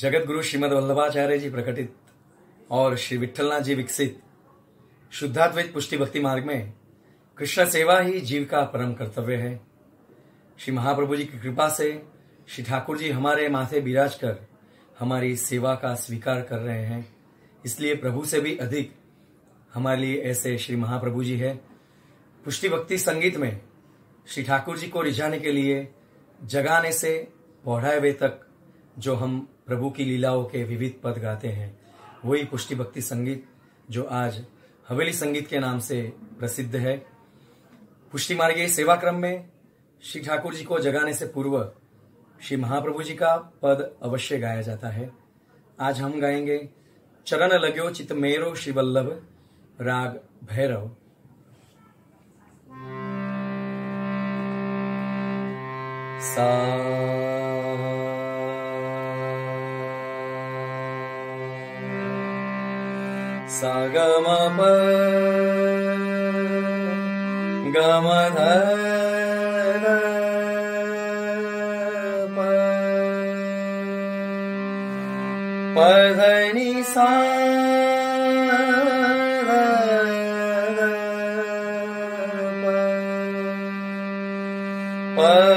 जगतगुरु श्रीमद वल्लभाचार्यजी प्रकटित और श्री विठ्ठलनाथ जी विकसित शुद्धात्वित पुष्टि भक्ति मार्ग में कृष्ण सेवा ही जीव का परम कर्तव्य है। श्री महाप्रभु जी की कृपा से श्री ठाकुर जी हमारे माथे बिराज कर हमारी सेवा का स्वीकार कर रहे हैं, इसलिए प्रभु से भी अधिक हमारे लिए ऐसे श्री महाप्रभु जी है। पुष्टि भक्ति संगीत में श्री ठाकुर जी को रिझाने के लिए जगाने से पौढ़ाए वे तक जो हम प्रभु की लीलाओं के विविध पद गाते हैं, वही पुष्टि भक्ति संगीत जो आज हवेली संगीत के नाम से प्रसिद्ध है। पुष्टि मार्गीय सेवा क्रम में श्री ठाकुर जी को जगाने से पूर्व श्री महाप्रभु जी का पद अवश्य गाया जाता है। आज हम गाएंगे चरण लग्यो चित मेरो श्री वल्लभ राग भैरव। सा सा ग म प ग म ध र प प ध नि सा ध र प प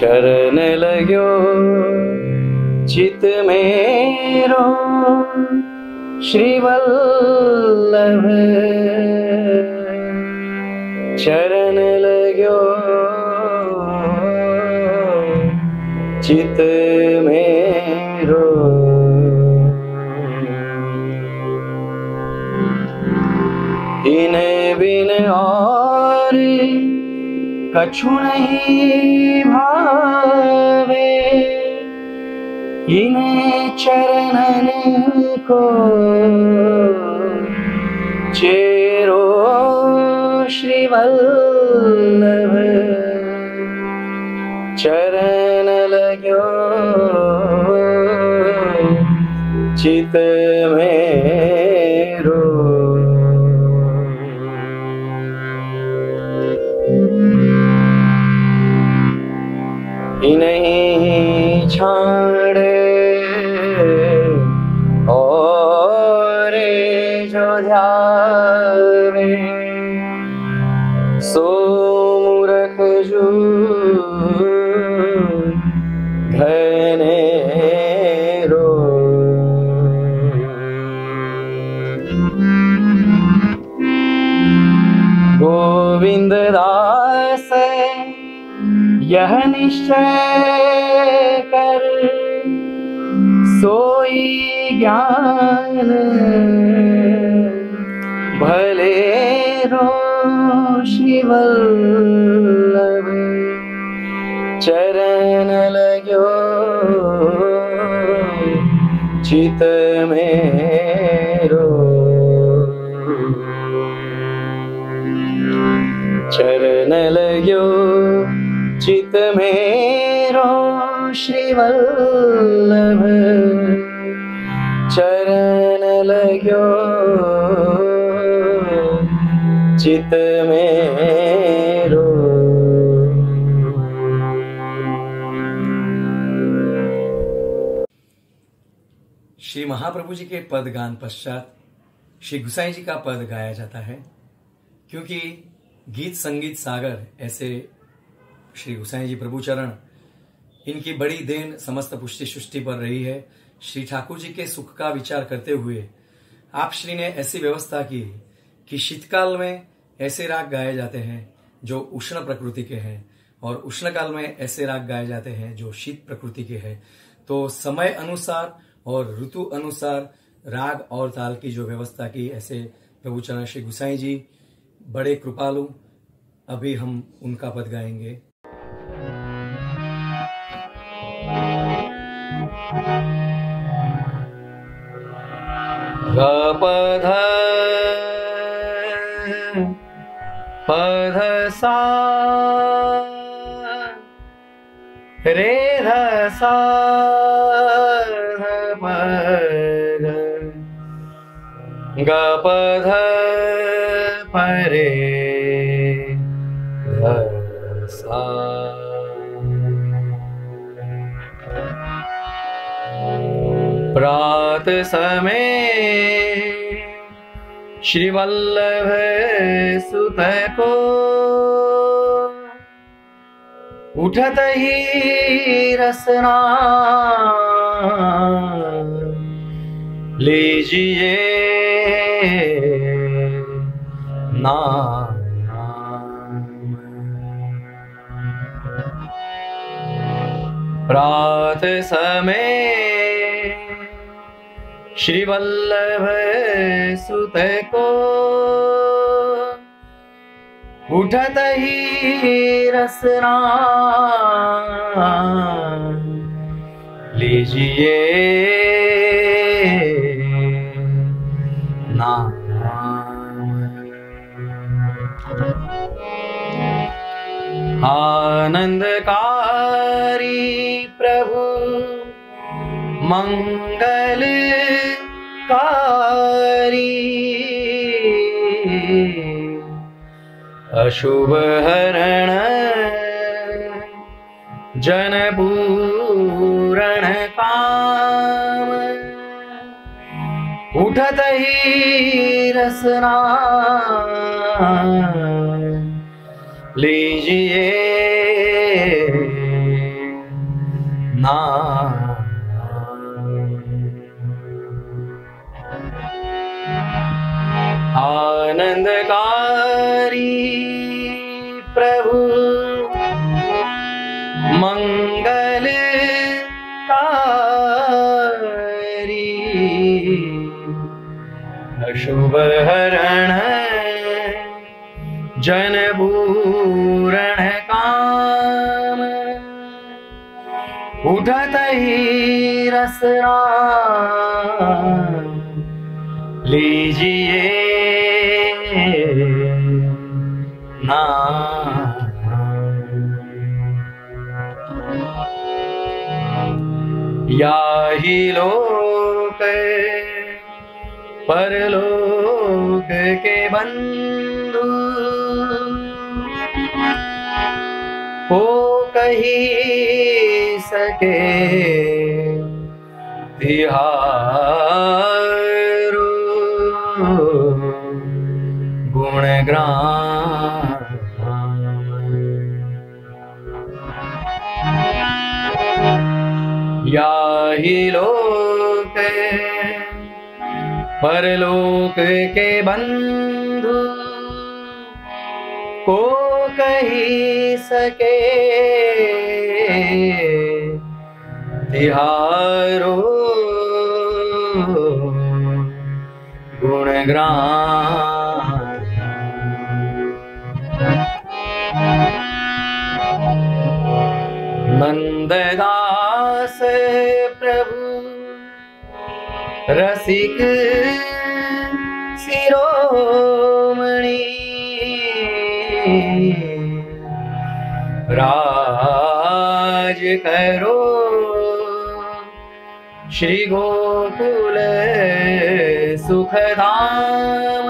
चरण लग्यो चित मेरो श्री वल्लभ, चरण लग्यो चित मेरो इने बिन और कछु नहीं भावे, इने चरणन को चेरो श्री वल्लभ। चरण लग्यो चित मेरो इन्हीं छाड़े और जो ध्यावे सो मूर्ख जो घनेरो। गोविंद दास यह निश्चय कर सोई ज्ञान भले रो श्री वल्लभ। चरण लग्यो चित मेरो चरण लग्यो चित मेरो श्री वल्लभ। चरण लग्यो चित मेरो श्री महाप्रभु जी के पद गान पश्चात श्री गुसाई जी का पद गाया जाता है, क्योंकि गीत संगीत सागर ऐसे श्री गोसाई जी प्रभुचरण इनकी बड़ी देन समस्त पुष्टि सृष्टि पर रही है। श्री ठाकुर जी के सुख का विचार करते हुए आप श्री ने ऐसी व्यवस्था की कि शीतकाल में ऐसे राग गाए जाते हैं जो उष्ण प्रकृति के हैं, और उष्णकाल में ऐसे राग गाए जाते हैं जो शीत प्रकृति के हैं। तो समय अनुसार और ऋतु अनुसार राग और ताल की जो व्यवस्था की, ऐसे प्रभुचरण श्री गोसाई जी बड़े कृपालु। अभी हम उनका पद गाएंगे। ग प ध पधसा रे धसा गपध परे धसा। प्रात समय श्री वल्लभ सुत को उठत ही रसना, लीजिए नाम। प्रात समय श्री वल्लभ सुत को उठत ही रसना, लीजिए नाम। आनंदकारी प्रभु मंगलकारी अशुभ हरण जन पूरण काम, उठत ही रसना, लीजिए नाम। आनंदकारी प्रभु मंगलकारी अशुभ हरण जन पूरण काम, उठत ही रसना, लीजिए नाम। याहि लोक परलोक के बंधु को कही सके तिहारो गुणग्राम। याहि लोक परलोक के बंधु को कही सके तिहारो गुणग्राम। नंददास प्रभु रसिक शिरोमणि राज करो श्री गोकुल सुखधाम,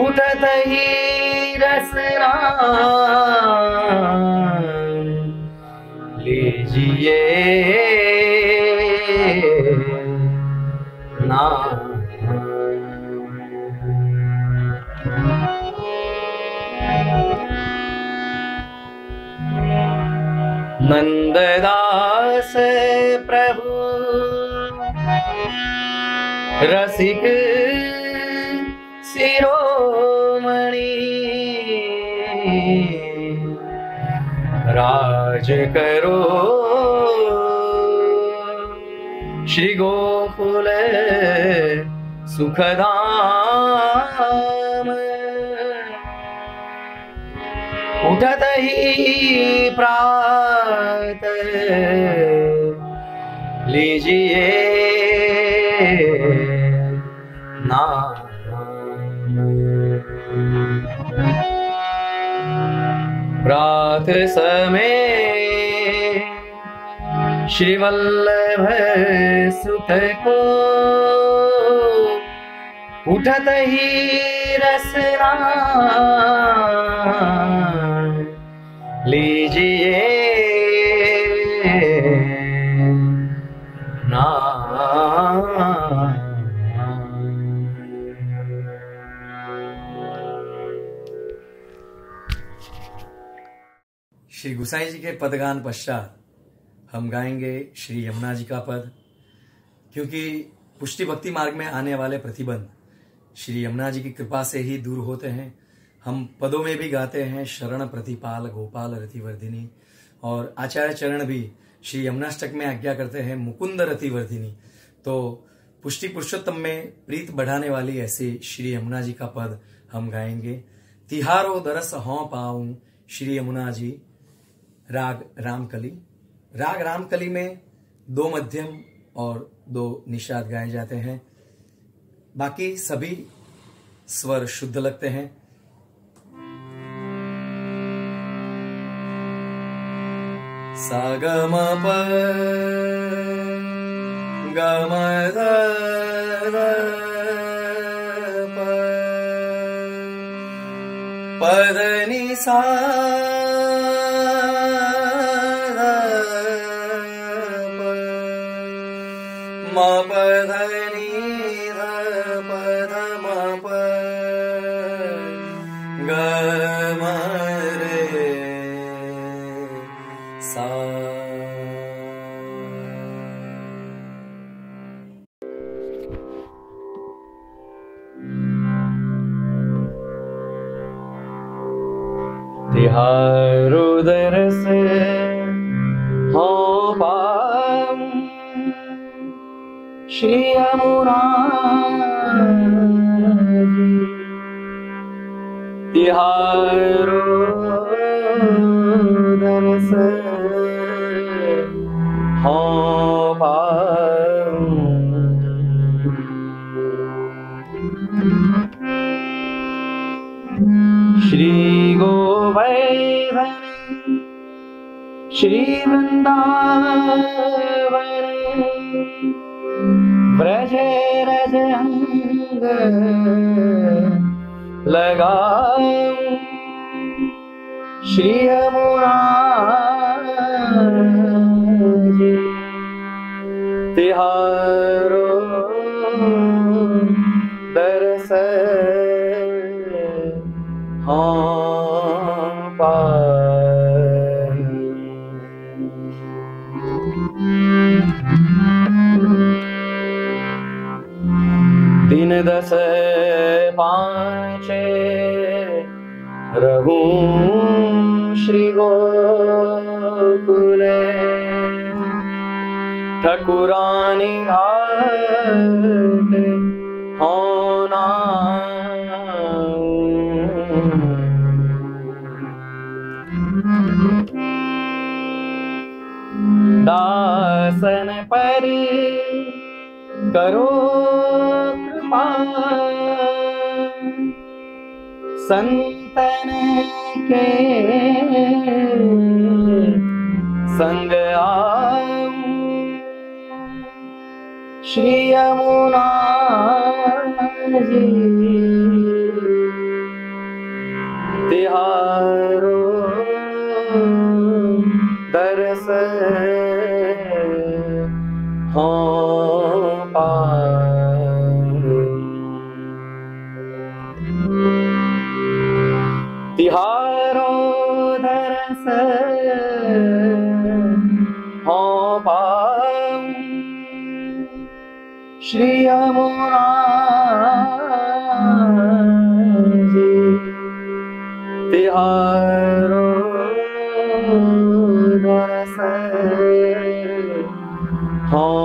उठत ही रसना, लीजिए नाम। नंददास प्रभु रसिक शिरोमणि राज करो श्री गोकुल सुखधाम, उठत ही प्रात, लीजिए नाम। प्रात समय श्री वल्लभ सुत को उठत ही रसना लीजिए ना श्री गुसाई जी के पदगान पश्चात हम गाएंगे श्री यमुना जी का पद, क्योंकि पुष्टि भक्ति मार्ग में आने वाले प्रतिबंध श्री यमुना जी की कृपा से ही दूर होते हैं। हम पदों में भी गाते हैं शरण प्रतिपाल गोपाल रतिवर्धिनी, और आचार्य चरण भी श्री यमुनाष्टक में आज्ञा करते हैं मुकुंद रतिवर्धिनी। तो पुष्टि पुरुषोत्तम में प्रीत बढ़ाने वाली ऐसे श्री यमुना जी का पद हम गाएंगे। तिहारो दरस हों पाऊं श्री यमुना जी, राग रामकली। राग रामकली में 2 मध्यम और 2 निषाद गाए जाते हैं, बाकी सभी स्वर शुद्ध लगते हैं। सा ग म प ग म ध ध प प ध नि सा ध प म प ध नि ध प ध म प ग म रे सा। तिहारो दरस हों पाऊं श्री यमुना जी, तिहारो दरस हों पाऊं। श्री गोसाई श्री वृंदावन ब्रज रज अंग लगाऊं श्री यमुना जी, तिहारो दरस हों पाऊं। दिन 10:05 रहूं श्री गोकुल ठकुरानी घाट हों नाऊं। दासन पर करो कृपा संतन के संग आऊं श्री यमुना जी, तिहारो दरस हों पाऊं। तिहारो दरस हों पाऊं श्री यमुना जी, तिहारो दरस हों